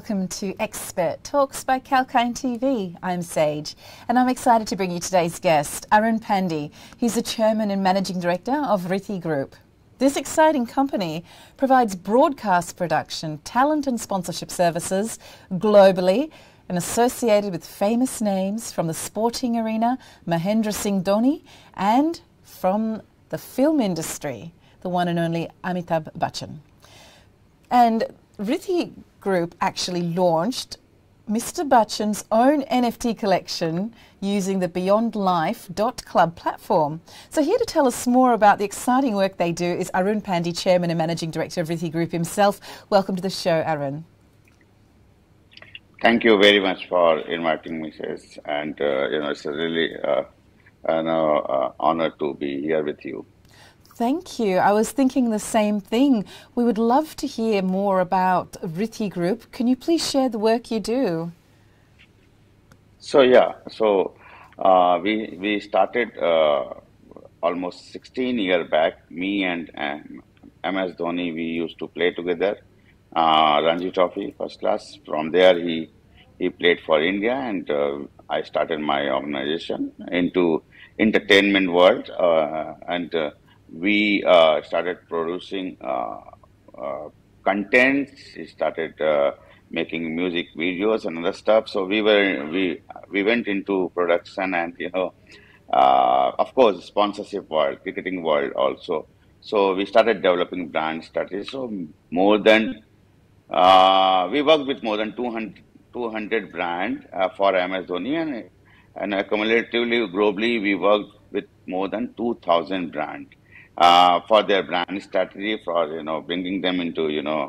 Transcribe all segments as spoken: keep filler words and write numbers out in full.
Welcome to Expert Talks by Kalkine T V. I'm Sage, and I'm excited to bring you today's guest, Arun Pandey. He's the Chairman and Managing Director of Rhiti Group. This exciting company provides broadcast production, talent and sponsorship services globally, and associated with famous names from the sporting arena, Mahendra Singh Dhoni, and from the film industry, the one and only Amitabh Bachchan. And Rhiti Group actually launched Mister Bachchan's own N F T collection using the Beyond Life dot club platform. So here to tell us more about the exciting work they do is Arun Pandey, Chairman and Managing Director of Rhiti Group himself. Welcome to the show, Arun. Thank you very much for inviting me, Sage. And uh, you know, it's a really uh, an uh, honor to be here with you. Thank you. I was thinking the same thing. We would love to hear more about Rhiti Group. Can you please share the work you do? So yeah, so uh, we we started uh, almost sixteen years back. Me and um, M S Dhoni, we used to play together. Uh, Ranji Trophy, first class. From there, he he played for India, and uh, I started my organization into entertainment world uh, and. Uh, We uh, started producing uh, uh, content. We started uh, making music videos and other stuff. So we were we we went into production, and you know, uh, of course, sponsorship world, cricketing world also. So we started developing brand strategies. So more than uh, we worked with more than two hundred brands uh, for M S Dhoni, and and cumulatively globally we worked with more than two thousand brands. Uh, for their brand strategy, for you know, bringing them into you know,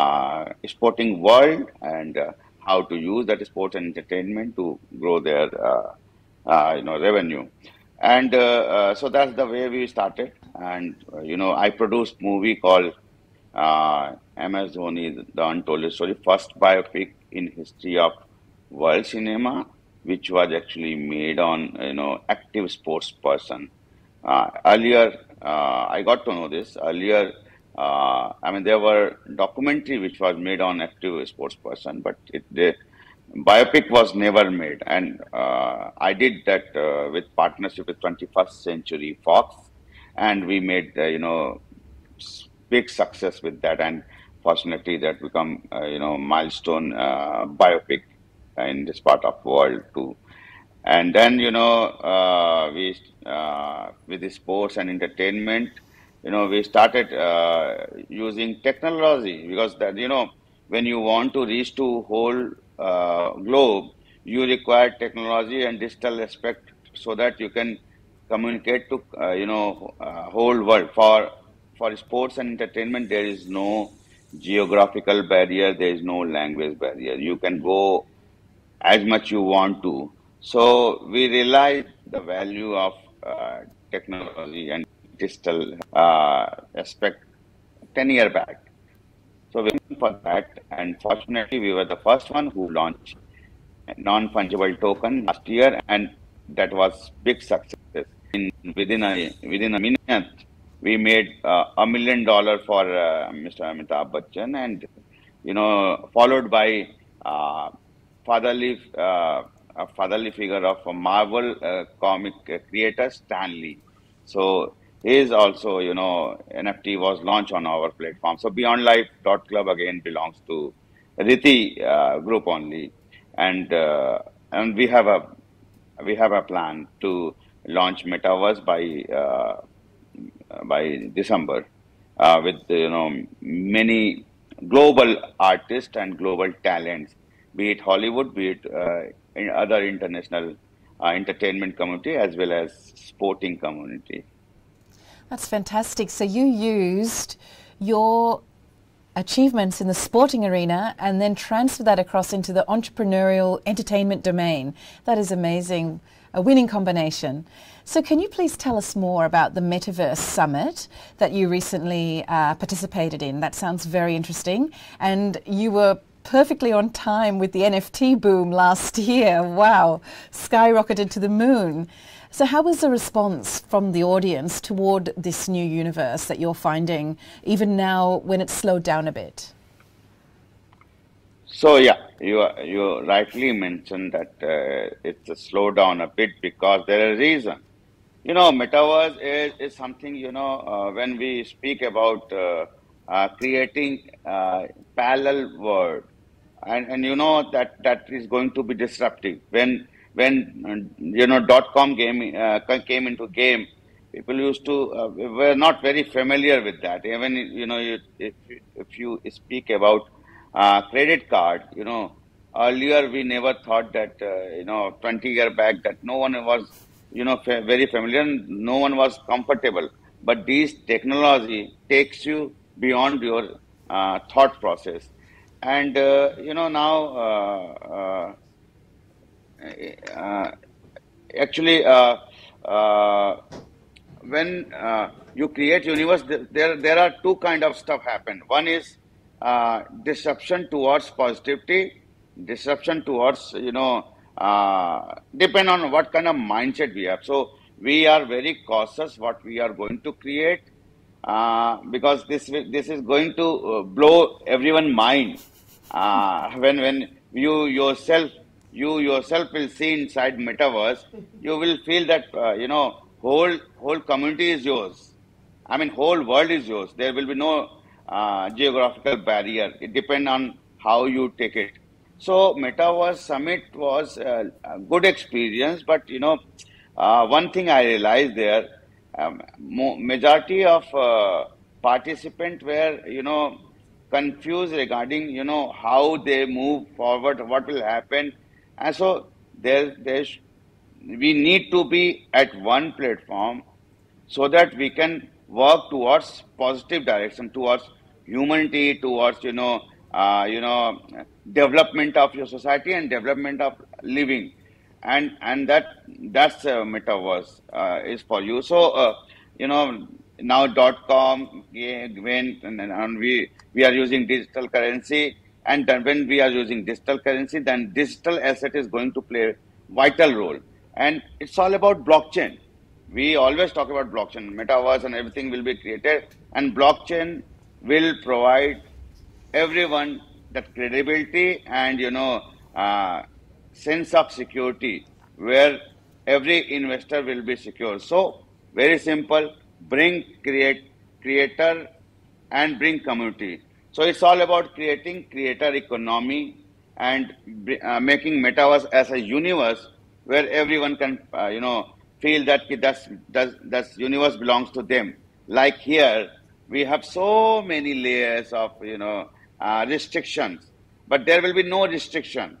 uh, sporting world, and uh, how to use that sports and entertainment to grow their uh, uh, you know, revenue, and uh, uh, so that's the way we started. And uh, you know, I produced movie called uh, M S Dhoni: The Untold Story, first biopic in history of world cinema, which was actually made on you know, active sports person. Uh, earlier. Uh, I got to know this earlier. Uh, I mean, there were documentary which was made on active sports person, but it, the biopic was never made. And uh, I did that uh, with partnership with twenty-first Century Fox, and we made uh, you know, big success with that. And fortunately, that become uh, you know, milestone uh, biopic in this part of the world too. And then you know, uh, we uh, with the sports and entertainment, you know, we started uh, using technology, because that you know, when you want to reach to whole uh, globe, you require technology and digital aspect, so that you can communicate to uh, you know, uh, whole world. For for sports and entertainment, there is no geographical barrier, there is no language barrier. You can go as much you want to. So we realized the value of uh, technology and digital uh, aspect ten years back. So we went for that, and fortunately we were the first one who launched a non-fungible token last year, and that was big success. In, within, a, within a minute, we made uh, a million dollars for uh, Mister Amitabh Bachchan, and you know, followed by uh, fatherly uh, a fatherly figure of a Marvel uh, comic creator, Stan Lee. So he is also, you know, N F T was launched on our platform. So Beyond Life dot club again belongs to Rhiti uh, Group only, and uh, and we have a we have a plan to launch Metaverse by uh, by December uh, with you know, many global artists and global talents, be it Hollywood, be it uh, in other international uh, entertainment community, as well as sporting community. That's fantastic. So you used your achievements in the sporting arena and then transferred that across into the entrepreneurial entertainment domain. That is amazing, a winning combination. So can you please tell us more about the Metaverse Summit that you recently uh, participated in? That sounds very interesting, and you were perfectly on time with the N F T boom last year. Wow, skyrocketed to the moon. So how was the response from the audience toward this new universe that you're finding, even now when it's slowed down a bit? So yeah, you you rightly mentioned that uh, it's a slowdown a bit because there is a reason. You know, metaverse is, is something, you know, uh, when we speak about uh, uh, creating uh, parallel world, and, and you know that that is going to be disruptive. When when you know dot-com game uh, came into game, people used to uh, were not very familiar with that. Even you know you, if if you speak about Uh, credit card, you know, earlier we never thought that, uh, you know, twenty years back that no one was, you know, fa very familiar, and no one was comfortable. But this technology takes you beyond your uh, thought process. And, uh, you know, now, uh, uh, uh, actually, uh, uh, when uh, you create universe, there, there are two kind of stuff happen. One is Uh, disruption towards positivity, disruption towards, you know, uh, depend on what kind of mindset we have. So we are very cautious what we are going to create uh, because this this is going to uh, blow everyone's mind. Uh, when when you yourself you yourself will see inside metaverse, you will feel that uh, you know whole whole community is yours. I mean, whole world is yours. There will be no Uh, geographical barrier. It depends on how you take it. So Metaverse Summit was uh, a good experience, but you know, uh, one thing I realized there, um, majority of uh, participants were, you know, confused regarding, you know, how they move forward, what will happen. And so there, there we need to be at one platform so that we can work towards positive direction, towards humanity, towards, you know, uh, you know, development of your society and development of living. And, and that, that's uh, metaverse uh, is for you. So, uh, you know, now dot-com, when and, and we, we are using digital currency, and then when we are using digital currency, then digital asset is going to play a vital role. And it's all about blockchain. We always talk about blockchain, metaverse and everything will be created, and blockchain will provide everyone that credibility and, you know, uh, sense of security where every investor will be secure. So very simple, bring create creator and bring community. So it's all about creating creator economy and uh, making metaverse as a universe where everyone can, uh, you know, feel that that's, that's, that's universe belongs to them. Like here, we have so many layers of, you know, uh, restrictions, but there will be no restriction.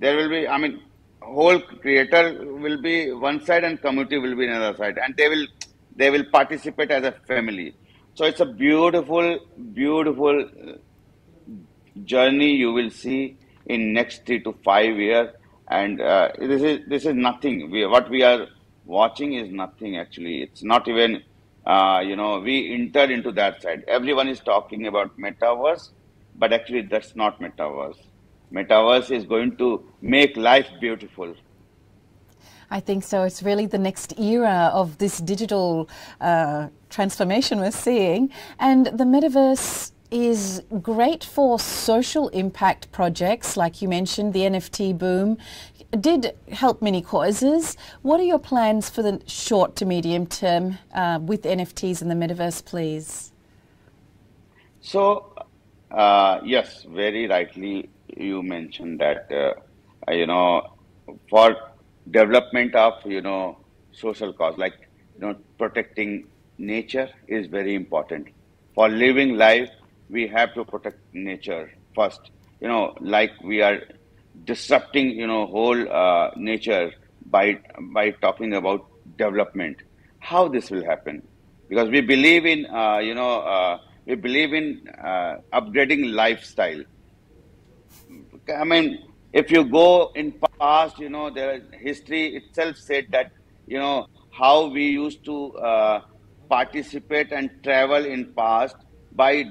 There will be, I mean, whole creator will be one side and community will be another side, and they will, they will participate as a family. So it's a beautiful, beautiful journey you will see in next three to five years. And uh, this is, this is nothing. We, what we are watching is nothing actually. It's not even, uh, you know, we enter into that side. Everyone is talking about metaverse, but actually that's not metaverse. Metaverse is going to make life beautiful. I think so. It's really the next era of this digital uh, transformation we're seeing. And the metaverse is great for social impact projects, like you mentioned, the N F T boom did help many causes. What are your plans for the short to medium term uh, with N F Ts in the metaverse, please? So, uh, yes, very rightly you mentioned that, uh, you know, for development of, you know, social cause, like, you know, protecting nature is very important. For living life, we have to protect nature first, you know, like we are disrupting, you know, whole uh, nature by by talking about development. How this will happen? Because we believe in, uh, you know, uh, we believe in uh, upgrading lifestyle. I mean, if you go in past, you know, there history itself said that, you know, how we used to uh, participate and travel in past by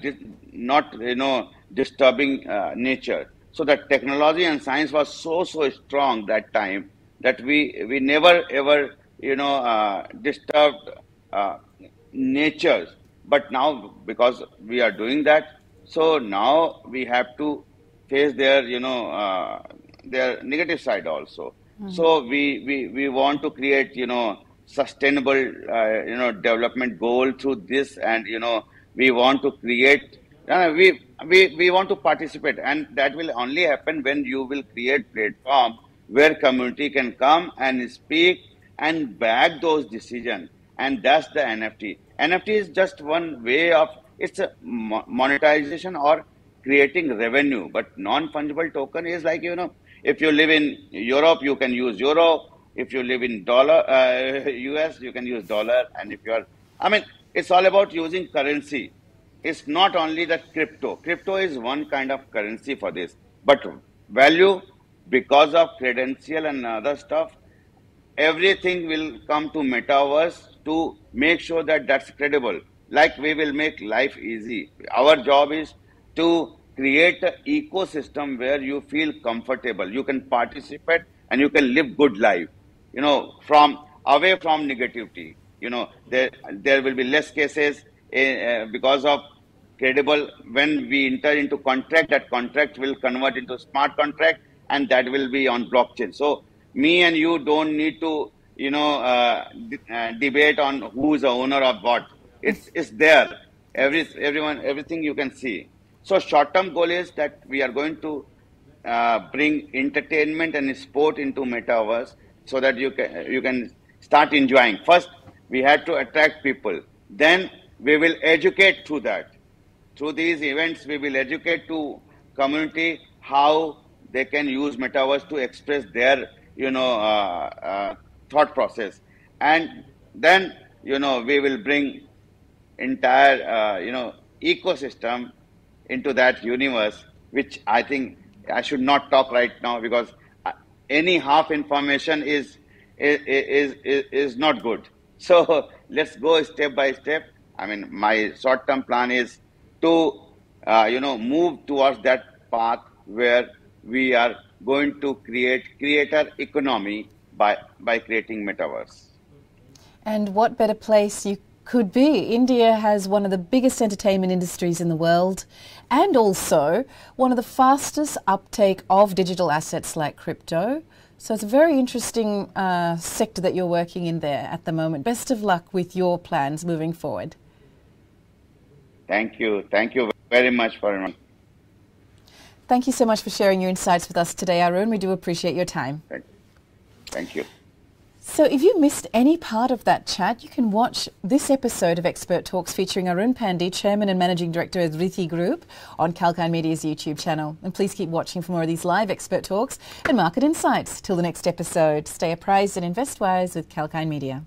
not, you know, disturbing uh, nature. So that technology and science was so, so strong that time that we, we never ever, you know, uh, disturbed uh, nature. But now, because we are doing that, so now we have to face their, you know, uh, their negative side also. Mm-hmm. So we, we, we want to create, you know, sustainable, uh, you know, development goal through this. And, you know, we want to create, uh, we, we, we want to participate. And that will only happen when you will create platform where community can come and speak and back those decisions. And that's the N F T. N F T is just one way of, it's a monetization or creating revenue. But non-fungible token is like, you know, if you live in Europe, you can use euro. If you live in dollar, uh, U S, you can use dollar. And if you are, I mean, it's all about using currency. It's not only that crypto. Crypto is one kind of currency for this. But value, because of credential and other stuff, everything will come to Metaverse to make sure that that's credible. Like we will make life easy. Our job is to create an ecosystem where you feel comfortable. You can participate and you can live good life, you know, from away from negativity. You know, there, there will be less cases uh, because of credible. When we enter into contract, that contract will convert into smart contract and that will be on blockchain. So me and you don't need to, you know, uh, uh, debate on who's the owner of what. It's, it's there. Every, everyone, everything you can see. So short-term goal is that we are going to uh, bring entertainment and sport into Metaverse so that you can, you can start enjoying. First, we had to attract people. Then we will educate through that. Through these events, we will educate to community how they can use Metaverse to express their, you know, uh, uh, thought process. And then, you know, we will bring entire, uh, you know, ecosystem into that universe, which I think I should not talk right now because any half information is is is, is, is not good. So let's go step by step. I mean, my short-term plan is to, uh, you know, move towards that path where we are going to create creator economy by, by creating Metaverse. And what better place you could be. India has one of the biggest entertainment industries in the world and also one of the fastest uptake of digital assets like crypto. So it's a very interesting uh, sector that you're working in there at the moment. Best of luck with your plans moving forward. Thank you. Thank you very much for inviting me. Thank you so much for sharing your insights with us today, Arun. We do appreciate your time. Thank you. Thank you. So if you missed any part of that chat, you can watch this episode of Expert Talks featuring Arun Pandey, Chairman and Managing Director of Rhiti Group, on Kalkine Media's YouTube channel. And please keep watching for more of these live Expert Talks and market insights. Till the next episode, stay apprised and invest wise with Kalkine Media.